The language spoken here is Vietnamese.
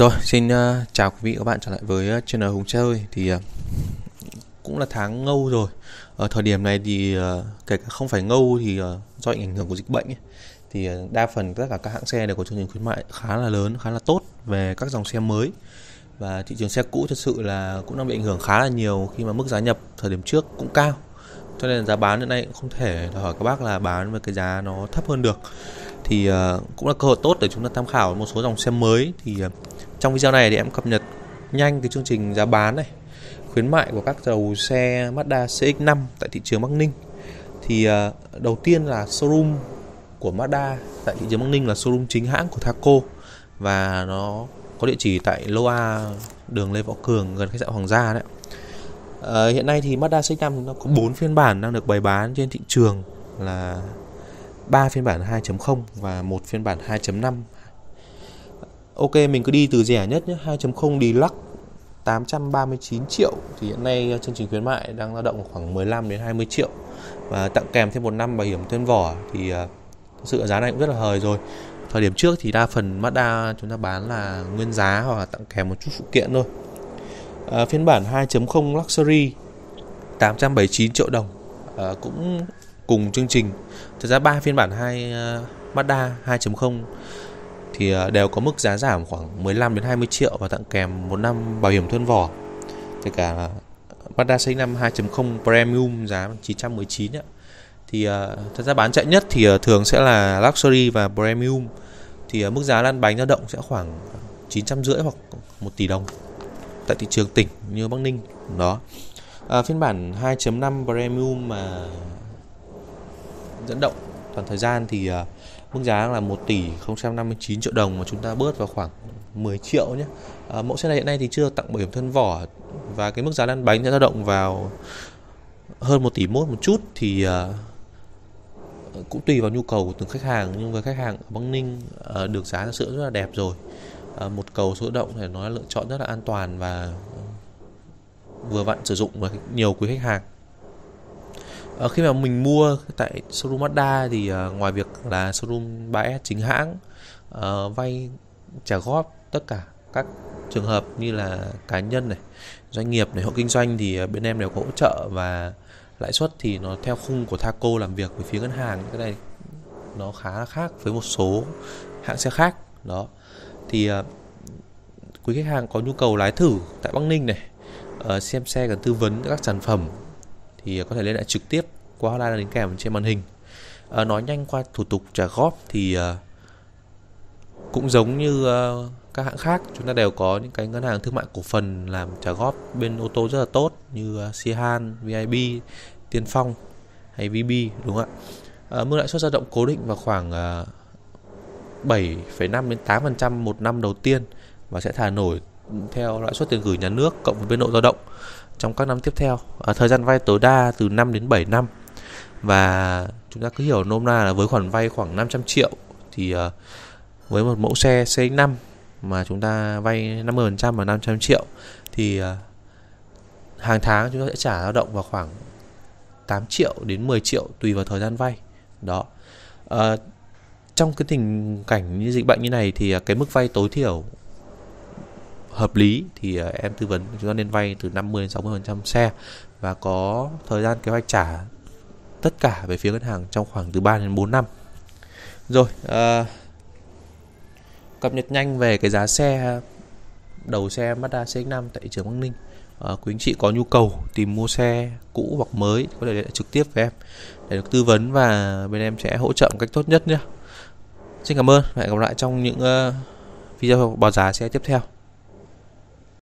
Rồi, xin chào quý vị các bạn trở lại với channel Hùng Xe Hơi. Thì cũng là tháng ngâu rồi. Ở thời điểm này thì kể cả không phải ngâu thì do ảnh hưởng của dịch bệnh ấy, thì đa phần tất cả các hãng xe đều có chương trình khuyến mại khá là lớn, khá là tốt về các dòng xe mới. Và thị trường xe cũ thật sự là cũng đang bị ảnh hưởng khá là nhiều khi mà mức giá nhập thời điểm trước cũng cao. Cho nên giá bán hiện nay cũng không thể hỏi các bác là bán với cái giá nó thấp hơn được. Thì cũng là cơ hội tốt để chúng ta tham khảo một số dòng xe mới. Thì trong video này thì em cập nhật nhanh cái chương trình giá bán này, khuyến mại của các dòng xe Mazda CX-5 tại thị trường Bắc Ninh. Thì đầu tiên là showroom của Mazda tại thị trường Bắc Ninh là showroom chính hãng của Thaco, và nó có địa chỉ tại lô A đường Lê Võ Cường gần khách sạn Hoàng Gia đấy. Hiện nay thì Mazda CX-5 chúng ta có 4 phiên bản đang được bày bán trên thị trường là 3 phiên bản 2.0 và 1 phiên bản 2.5. Ok, mình cứ đi từ rẻ nhất nhé. 2.0 Deluxe 839 triệu thì hiện nay chương trình khuyến mại đang dao động khoảng 15 đến 20 triệu và tặng kèm thêm 1 năm bảo hiểm thêm vỏ. Thì thực sự giá này cũng rất là hời rồi. Thời điểm trước thì đa phần Mazda chúng ta bán là nguyên giá hoặc là tặng kèm một chút phụ kiện thôi. Phiên bản 2.0 Luxury 879 triệu đồng cũng cùng chương trình. Thực ra 3 phiên bản Mazda 2.0 thì đều có mức giá giảm khoảng 15 đến 20 triệu và tặng kèm 1 năm bảo hiểm thân vỏ. Kể cả Mazda CX-5 2.0 Premium giá 919 ạ. Thì thật ra bán chạy nhất thì thường sẽ là Luxury và Premium. Thì mức giá lăn bánh dao động sẽ khoảng 950 hoặc 1 tỷ đồng tại thị trường tỉnh như Bắc Ninh đó. Phiên bản 2.5 Premium mà dẫn động toàn thời gian thì mức giá là 1 tỷ 059 triệu đồng mà chúng ta bớt vào khoảng 10 triệu nhé. Mẫu xe này hiện nay thì chưa tặng bảo hiểm thân vỏ và cái mức giá lăn bánh sẽ dao động vào hơn 1 tỷ mốt một chút. Thì cũng tùy vào nhu cầu của từng khách hàng, nhưng với khách hàng ở Bắc Ninh được giá thật sự rất là đẹp rồi. Một cầu số động thì nó là lựa chọn rất là an toàn và vừa vặn sử dụng với nhiều quý khách hàng. Khi mà mình mua tại showroom Mazda thì ngoài việc là showroom 3S chính hãng, vay trả góp tất cả các trường hợp như là cá nhân này, doanh nghiệp này, hộ kinh doanh thì bên em đều có hỗ trợ, và lãi suất thì nó theo khung của Thaco làm việc với phía ngân hàng. Cái này nó khá là khác với một số hãng xe khác đó. Thì quý khách hàng có nhu cầu lái thử tại Bắc Ninh này, xem xe cần tư vấn các sản phẩm thì có thể liên hệ trực tiếp qua hotline đính kèm trên màn hình. Nói nhanh qua thủ tục trả góp thì cũng giống như các hãng khác, chúng ta đều có những cái ngân hàng thương mại cổ phần làm trả góp bên ô tô rất là tốt như Sihan, VIB, Tiên Phong hay VIB đúng không ạ? Mức lãi suất dao động cố định vào khoảng 7,5 đến 8% một năm đầu tiên và sẽ thả nổi theo lãi suất tiền gửi nhà nước cộng với biên độ dao động trong các năm tiếp theo. Thời gian vay tối đa từ 5 đến 7 năm và chúng ta cứ hiểu nôm na là với khoản vay khoảng 500 triệu thì với một mẫu xe CX-5 mà chúng ta vay 50% và 500 triệu thì hàng tháng chúng ta sẽ trả dao động vào khoảng 8 triệu đến 10 triệu tùy vào thời gian vay đó. Trong cái tình cảnh như dịch bệnh như này thì cái mức vay tối thiểu hợp lý thì em tư vấn chúng ta nên vay từ 50 đến 60% xe và có thời gian kế hoạch trả tất cả về phía ngân hàng trong khoảng từ 3 đến 4 năm. Rồi, cập nhật nhanh về cái giá xe đầu xe Mazda CX-5 tại thị trường Bắc Ninh. Quý anh chị có nhu cầu tìm mua xe cũ hoặc mới có thể liên hệ trực tiếp với em để được tư vấn và bên em sẽ hỗ trợ một cách tốt nhất nhé. Xin cảm ơn, hẹn gặp lại trong những video báo giá xe tiếp theo.